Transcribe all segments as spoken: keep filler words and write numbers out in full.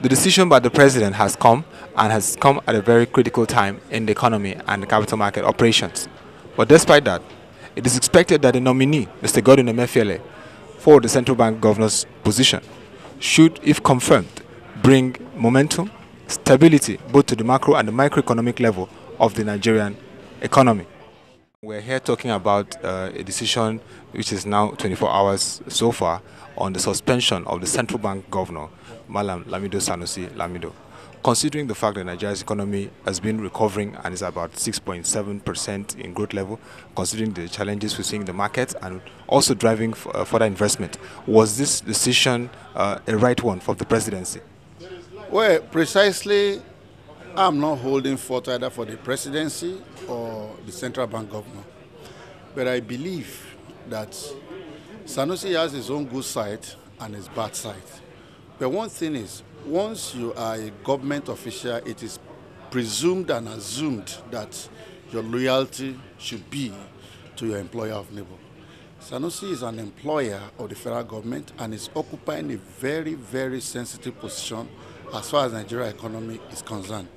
The decision by the president has come and has come at a very critical time in the economy and the capital market operations. But despite that, it is expected that the nominee, Mister Godwin Emefiele, for the central bank governor's position, should, if confirmed, bring momentum, stability, both to the macro and the microeconomic level of the Nigerian economy. We're here talking about uh, a decision which is now twenty-four hours so far on the suspension of the central bank governor, Mallam Lamido Sanusi Lamido. Considering the fact that Nigeria's economy has been recovering and is about six point seven percent in growth level, considering the challenges we're seeing in the market and also driving f uh, further investment, was this decision uh, a right one for the presidency? Well, precisely, I'm not holding forth either for the presidency or the central bank governor. But I believe that Sanusi has his own good side and his bad side. But one thing is, once you are a government official, it is presumed and assumed that your loyalty should be to your employer of labor. Sanusi is an employer of the federal government and is occupying a very, very sensitive position as far as Nigeria's economy is concerned.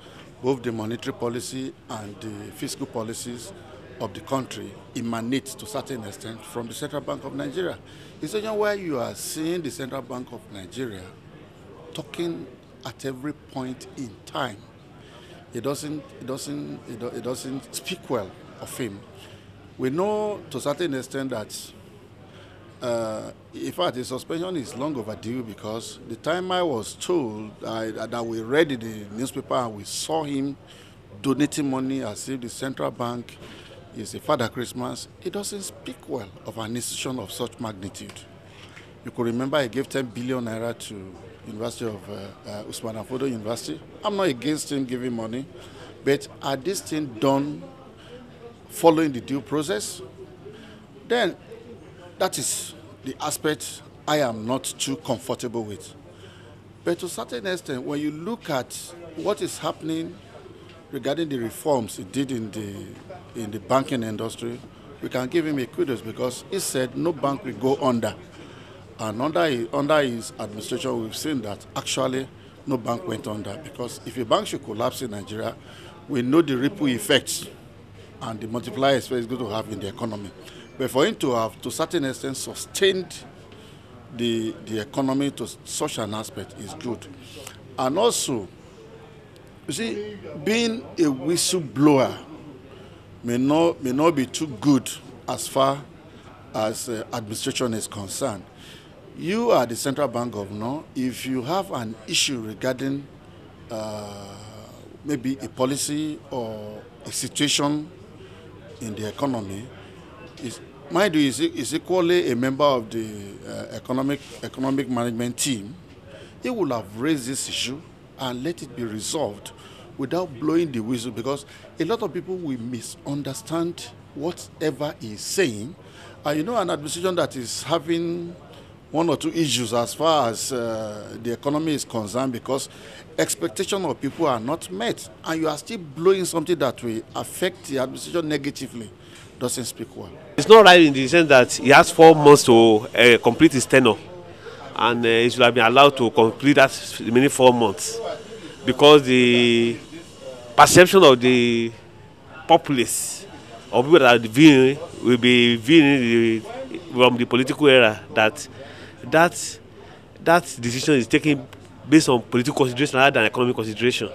Both the monetary policy and the fiscal policies of the country emanate to a certain extent from the Central Bank of Nigeria. It's the why you are seeing the Central Bank of Nigeria talking at every point in time. It doesn't, it doesn't, it doesn't speak well of him. We know to a certain extent that, uh, in fact, the suspension is long overdue, because the time I was told I, that we read in the newspaper and we saw him donating money as if the central bank is a Father Christmas, it doesn't speak well of an institution of such magnitude. You could remember I gave ten billion naira to University of uh, uh, Usman Dan Fodio University. I'm not against him giving money, but are this thing done following the due process? Then that is the aspect I am not too comfortable with. But to a certain extent, when you look at what is happening regarding the reforms he did in the, in the banking industry, we can give him a kudos, because he said no bank will go under. And under, under his administration, we've seen that actually no bank went under, because if a bank should collapse in Nigeria, we know the ripple effects and the multiplier effect is going to have in the economy. But for him to have, to a certain extent, sustained the, the economy to such an aspect is good. And also, you see, being a whistleblower may not, may not be too good as far as uh, administration is concerned. You are the central bank governor. If you have an issue regarding uh, maybe a policy or a situation in the economy, is, mind you, is, is equally a member of the uh, economic, economic management team, he will have raised this issue and let it be resolved without blowing the whistle, because a lot of people will misunderstand whatever he's saying. And you know, an administration that is having one or two issues as far as uh, the economy is concerned, because expectations of people are not met, and you are still blowing something that will affect the administration negatively, doesn't speak well. It's not right in the sense that he has four months to uh, complete his tenure, and uh, he should have been allowed to complete that many four months, because the perception of the populace, of people that are viewing, will be viewing the, from the political era, that that that decision is taken based on political consideration rather than economic consideration.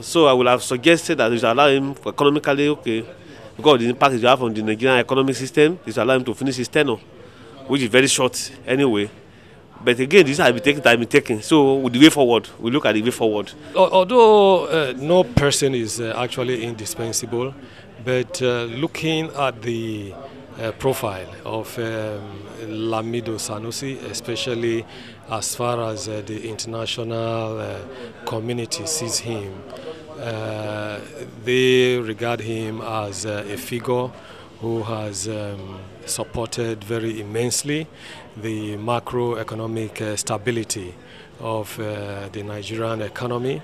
So I would have suggested that we should allow him economically, okay, because of the impact it will have on the Nigerian economic system, we should allow him to finish his tenure, which is very short anyway. But again, this has been taken, that has been taken. So with the way forward, we look at the way forward. Although uh, no person is uh, actually indispensable, but uh, looking at the Uh, profile of um, Lamido Sanusi, especially as far as uh, the international uh, community sees him, uh, they regard him as uh, a figure who has um, supported very immensely the macroeconomic uh, stability of uh, the Nigerian economy,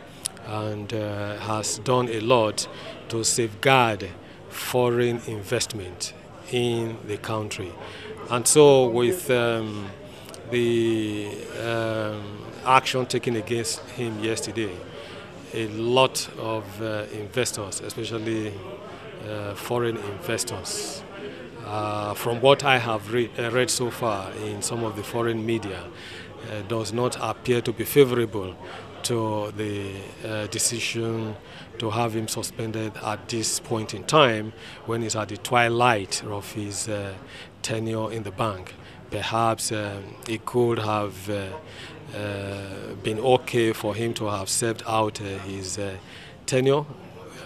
and uh, has done a lot to safeguard foreign investment in the country. And so with um, the um, action taken against him yesterday, a lot of uh, investors, especially uh, foreign investors, uh, from what I have read, uh, read so far in some of the foreign media, uh, does not appear to be favorable to the uh, decision to have him suspended at this point in time, when he's at the twilight of his uh, tenure in the bank. Perhaps um, it could have uh, uh, been okay for him to have served out uh, his uh, tenure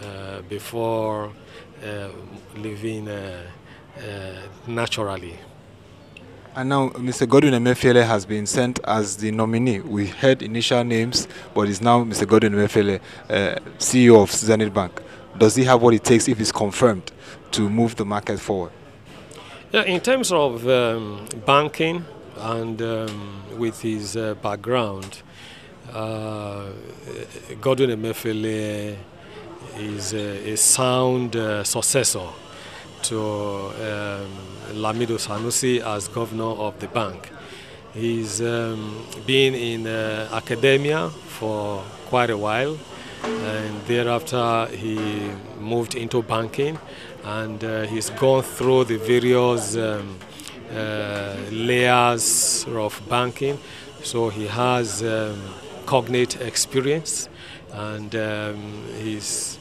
uh, before uh, leaving uh, uh, naturally. And now Mister Godwin Emefiele has been sent as the nominee. We heard initial names, but it's now Mister Godwin Emefiele, uh, C E O of Zenith Bank. Does he have what it takes, if he's confirmed, to move the market forward? Yeah, in terms of um, banking and um, with his uh, background, uh, Godwin Emefiele is a, a sound uh, successor to um, Lamido Sanusi as governor of the bank. He's um, been in uh, academia for quite a while, and thereafter he moved into banking, and uh, he's gone through the various um, uh, layers of banking, so he has um, cognate experience, and um, he's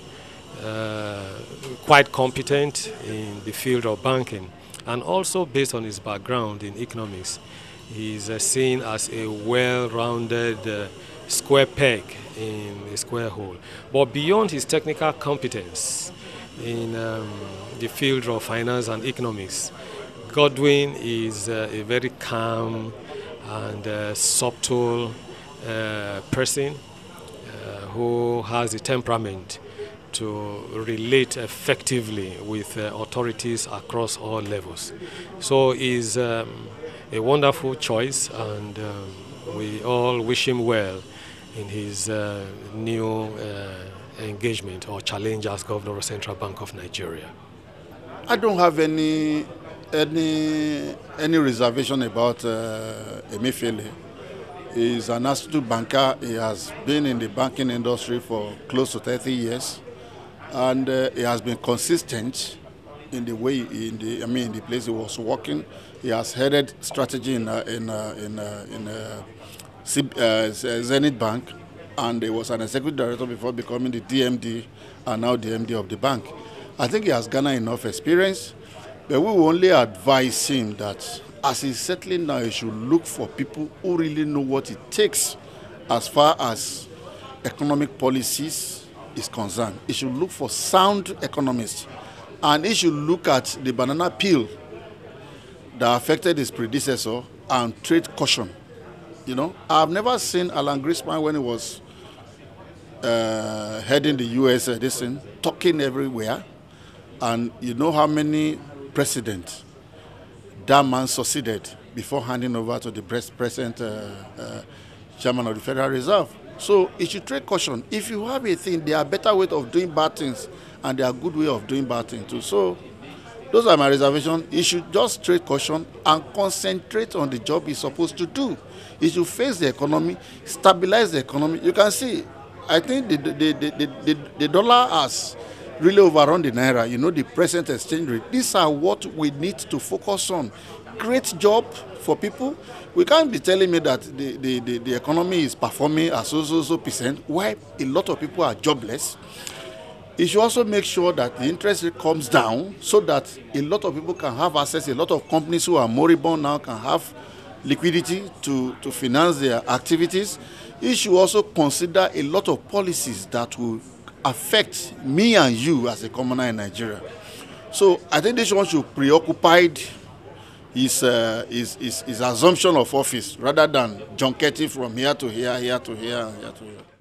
Uh, quite competent in the field of banking, and also based on his background in economics, he is uh, seen as a well-rounded uh, square peg in a square hole. But beyond his technical competence in um, the field of finance and economics, Godwin is uh, a very calm and uh, subtle uh, person uh, who has a temperament to relate effectively with uh, authorities across all levels. So he's um, a wonderful choice, and um, we all wish him well in his uh, new uh, engagement or challenge as Governor of Central Bank of Nigeria. I don't have any, any, any reservation about uh, Emefiele. He's an astute banker. He has been in the banking industry for close to thirty years. And uh, he has been consistent in the way, in the I mean, in the place he was working. He has headed strategy in uh, in uh, in, uh, in uh, uh, Zenith Bank, and he was an executive director before becoming the D M D, and now the M D of the bank. I think he has garnered enough experience, but we will only advise him that as he's settling now, he should look for people who really know what it takes as far as economic policies is concerned. It should look for sound economists, and it should look at the banana peel that affected his predecessor and trade caution. You know, I've never seen Alan Greenspan, when he was uh, heading the U S uh, this thing, talking everywhere, and you know how many presidents that man succeeded before handing over to the present uh, uh, chairman of the Federal Reserve. So it should trade caution. If you have a thing, there are better ways of doing bad things, and there are good way of doing bad things too. So those are my reservations. He should just trade caution and concentrate on the job he's supposed to do. He should face the economy, stabilize the economy. You can see, I think the, the, the, the, the, the dollar has really overrun the naira, you know, the present exchange rate. These are what we need to focus on. Create job for people. We can't be telling me that the, the, the, the economy is performing at so so so percent, while a lot of people are jobless. It should also make sure that the interest rate comes down, so that a lot of people can have access. A lot of companies who are moribund now can have liquidity to, to finance their activities. It should also consider a lot of policies that will affect me and you as a commoner in Nigeria. So I think this one should preoccupied His, uh, his, his, his assumption of office, rather than junketing from here to here, here to here, and here to here.